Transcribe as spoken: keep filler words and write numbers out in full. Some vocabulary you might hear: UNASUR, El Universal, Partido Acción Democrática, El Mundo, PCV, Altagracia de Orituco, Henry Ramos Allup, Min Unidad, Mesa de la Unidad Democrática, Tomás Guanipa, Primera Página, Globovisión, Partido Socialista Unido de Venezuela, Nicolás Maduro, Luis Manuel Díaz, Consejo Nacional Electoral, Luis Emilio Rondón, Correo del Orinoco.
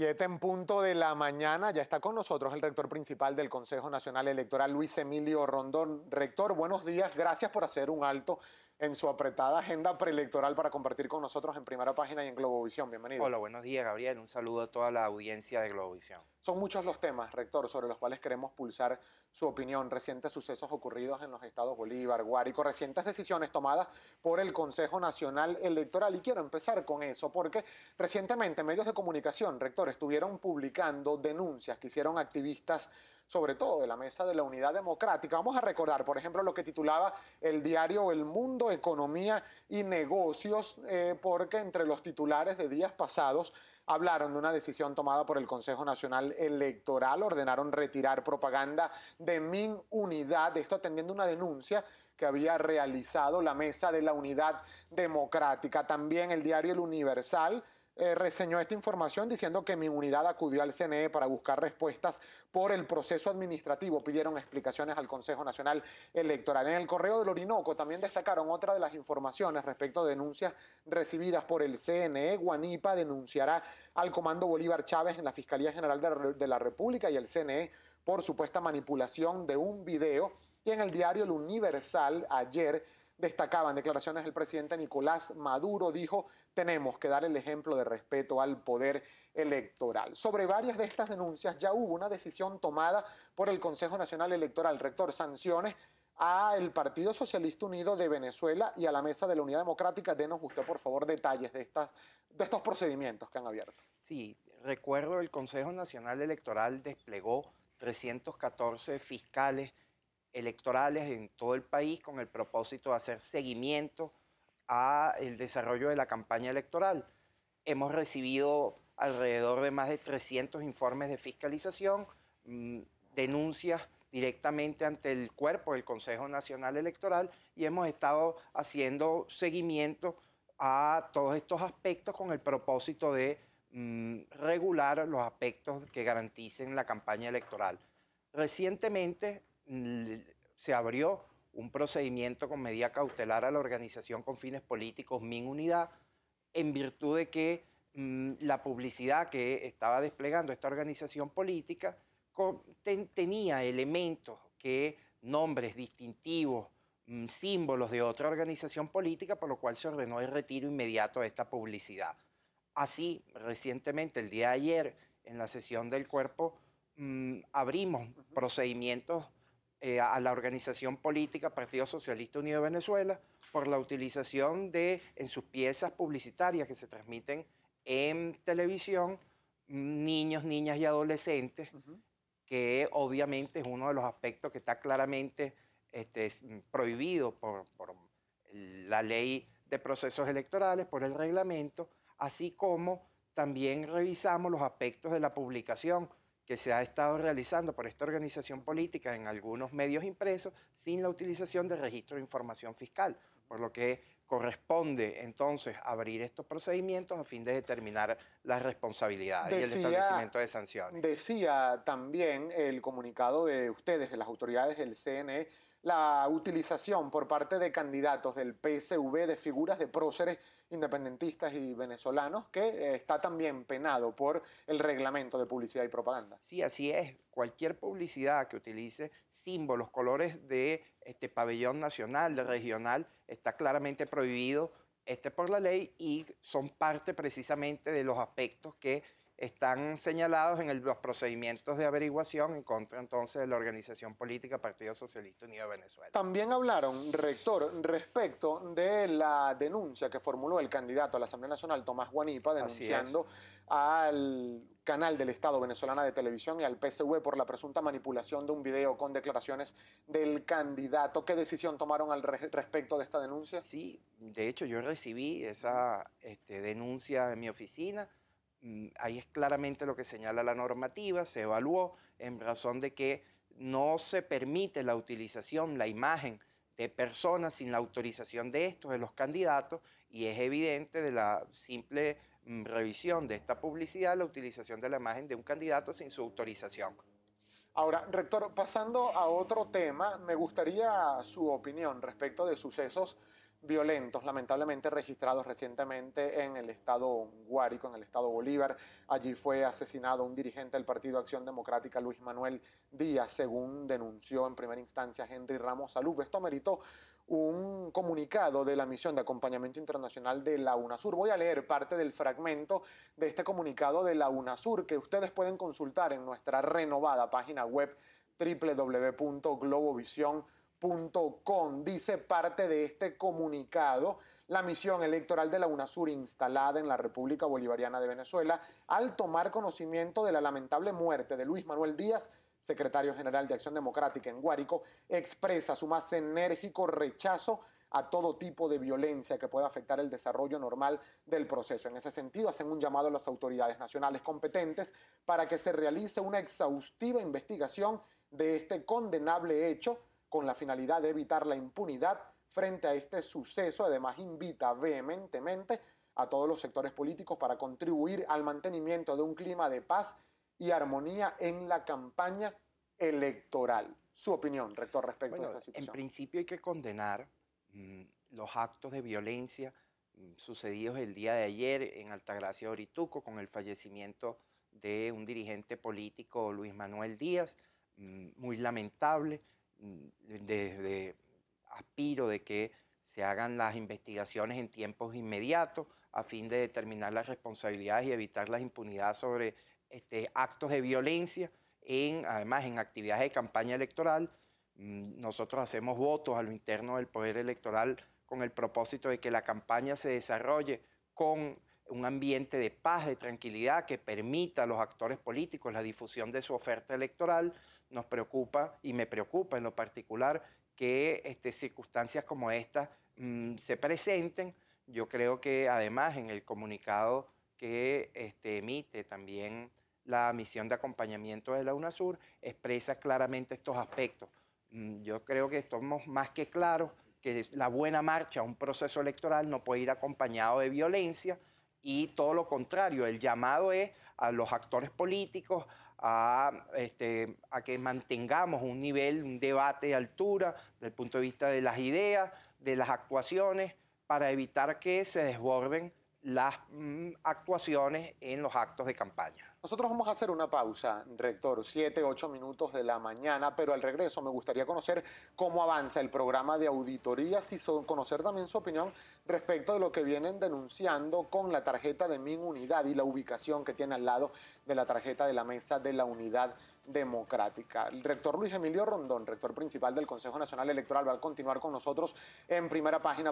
siete en punto de la mañana. Ya está con nosotros el rector principal del Consejo Nacional Electoral, Luis Emilio Rondón. Rector, buenos días. Gracias por hacer un alto en su apretada agenda preelectoral para compartir con nosotros en Primera Página y en Globovisión. Bienvenido. Hola, buenos días, Gabriel. Un saludo a toda la audiencia de Globovisión. Son muchos los temas, rector, sobre los cuales queremos pulsar su opinión. Recientes sucesos ocurridos en los estados Bolívar, Guárico, recientes decisiones tomadas por el Consejo Nacional Electoral. Y quiero empezar con eso, porque recientemente medios de comunicación, rector, estuvieron publicando denuncias que hicieron activistas, sobre todo de la Mesa de la Unidad Democrática. Vamos a recordar, por ejemplo, lo que titulaba el diario El Mundo, Economía y Negocios, eh, porque entre los titulares de días pasados hablaron de una decisión tomada por el Consejo Nacional Electoral, ordenaron retirar propaganda de Min Unidad, esto atendiendo una denuncia que había realizado la Mesa de la Unidad Democrática. También el diario El Universal Eh, reseñó esta información diciendo que Min Unidad acudió al C N E para buscar respuestas por el proceso administrativo. Pidieron explicaciones al Consejo Nacional Electoral. En el Correo del Orinoco también destacaron otra de las informaciones respecto de denuncias recibidas por el C N E. Guanipa denunciará al Comando Bolívar Chávez en la Fiscalía General de, de la República y el C N E por supuesta manipulación de un video. Y en el diario El Universal ayer destacaban declaraciones del presidente Nicolás Maduro. Dijo: tenemos que dar el ejemplo de respeto al poder electoral. Sobre varias de estas denuncias ya hubo una decisión tomada por el Consejo Nacional Electoral, rector, sanciones al Partido Socialista Unido de Venezuela y a la Mesa de la Unidad Democrática. Denos usted, por favor, detalles de, estas, de estos procedimientos que han abierto. Sí, recuerdo, el Consejo Nacional Electoral desplegó trescientos catorce fiscales electorales en todo el país con el propósito de hacer seguimiento al desarrollo de la campaña electoral. Hemos recibido alrededor de más de trescientos informes de fiscalización, mmm, denuncias directamente ante el cuerpo del Consejo Nacional Electoral, y hemos estado haciendo seguimiento a todos estos aspectos con el propósito de mmm, regular los aspectos que garanticen la campaña electoral. Recientemente se abrió un procedimiento con medida cautelar a la organización con fines políticos Min Unidad, en virtud de que mmm, la publicidad que estaba desplegando esta organización política con, ten, tenía elementos, que nombres distintivos, mmm, símbolos de otra organización política, por lo cual se ordenó el retiro inmediato de esta publicidad. Así, recientemente, el día de ayer, en la sesión del cuerpo, mmm, abrimos procedimientos Eh, a la organización política Partido Socialista Unido de Venezuela por la utilización de, en sus piezas publicitarias que se transmiten en televisión, niños, niñas y adolescentes, uh-huh. que obviamente es uno de los aspectos que está claramente este, prohibido por, por la ley de procesos electorales, por el reglamento, así como también revisamos los aspectos de la publicación que se ha estado realizando por esta organización política en algunos medios impresos sin la utilización de registro de información fiscal, por lo que corresponde entonces abrir estos procedimientos a fin de determinar las responsabilidades decía, y el establecimiento de sanciones. Decía también el comunicado de ustedes, de las autoridades del C N E, la utilización por parte de candidatos del P C V de figuras de próceres independentistas y venezolanos, que eh, está también penado por el reglamento de publicidad y propaganda. Sí, así es. Cualquier publicidad que utilice símbolos, colores de este pabellón nacional, de regional, está claramente prohibido este por la ley, y son parte precisamente de los aspectos que están señalados en el, los procedimientos de averiguación en contra entonces de la organización política Partido Socialista Unido de Venezuela. También hablaron, rector, respecto de la denuncia que formuló el candidato a la Asamblea Nacional, Tomás Guanipa, denunciando al canal del Estado venezolana de televisión y al P C V por la presunta manipulación de un video con declaraciones del candidato. ¿Qué decisión tomaron al re- respecto de esta denuncia? Sí, de hecho yo recibí esa este, denuncia en mi oficina. Ahí es claramente lo que señala la normativa. Se evaluó en razón de que no se permite la utilización, la imagen de personas sin la autorización de estos, de los candidatos, y es evidente de la simple mm, revisión de esta publicidad la utilización de la imagen de un candidato sin su autorización. Ahora, rector, pasando a otro tema, me gustaría su opinión respecto de sucesos violentos lamentablemente registrados recientemente en el estado Guárico, en el estado Bolívar. Allí fue asesinado un dirigente del Partido Acción Democrática, Luis Manuel Díaz, según denunció en primera instancia Henry Ramos Allup. Esto meritó un comunicado de la Misión de Acompañamiento Internacional de la UNASUR. Voy a leer parte del fragmento de este comunicado de la UNASUR que ustedes pueden consultar en nuestra renovada página web doble u doble u doble u punto globovision punto com. Punto com. Dice parte de este comunicado: la misión electoral de la UNASUR instalada en la República Bolivariana de Venezuela, al tomar conocimiento de la lamentable muerte de Luis Manuel Díaz, secretario general de Acción Democrática en Guárico, expresa su más enérgico rechazo a todo tipo de violencia que pueda afectar el desarrollo normal del proceso. En ese sentido, hacen un llamado a las autoridades nacionales competentes para que se realice una exhaustiva investigación de este condenable hecho, con la finalidad de evitar la impunidad frente a este suceso. Además, invita vehementemente a todos los sectores políticos para contribuir al mantenimiento de un clima de paz y armonía en la campaña electoral. Su opinión, rector, respecto bueno, a esta situación. En principio hay que condenar mmm, los actos de violencia mmm, sucedidos el día de ayer en Altagracia de Orituco con el fallecimiento de un dirigente político, Luis Manuel Díaz, mmm, muy lamentable. Desde aspiro de que se hagan las investigaciones en tiempos inmediatos a fin de determinar las responsabilidades y evitar las impunidades sobre este, actos de violencia, en, además en actividades de campaña electoral. Nosotros hacemos votos a lo interno del Poder Electoral con el propósito de que la campaña se desarrolle con un ambiente de paz, de tranquilidad, que permita a los actores políticos la difusión de su oferta electoral. Nos preocupa, y me preocupa en lo particular, que este, circunstancias como estas mmm, se presenten. Yo creo que además en el comunicado que este, emite también la misión de acompañamiento de la UNASUR expresa claramente estos aspectos. Mmm, yo creo que estamos más que claros que la buena marcha a un proceso electoral no puede ir acompañado de violencia, y todo lo contrario, el llamado es a los actores políticos a, este, a que mantengamos un nivel, un debate de altura desde el punto de vista de las ideas, de las actuaciones, para evitar que se desborden las mmm, actuaciones en los actos de campaña. Nosotros vamos a hacer una pausa, rector, siete, ocho minutos de la mañana, pero al regreso me gustaría conocer cómo avanza el programa de auditorías y so conocer también su opinión respecto de lo que vienen denunciando con la tarjeta de Min Unidad y la ubicación que tiene al lado de la tarjeta de la Mesa de la Unidad Democrática. El rector Luis Emilio Rondón, rector principal del Consejo Nacional Electoral, va a continuar con nosotros en Primera Página.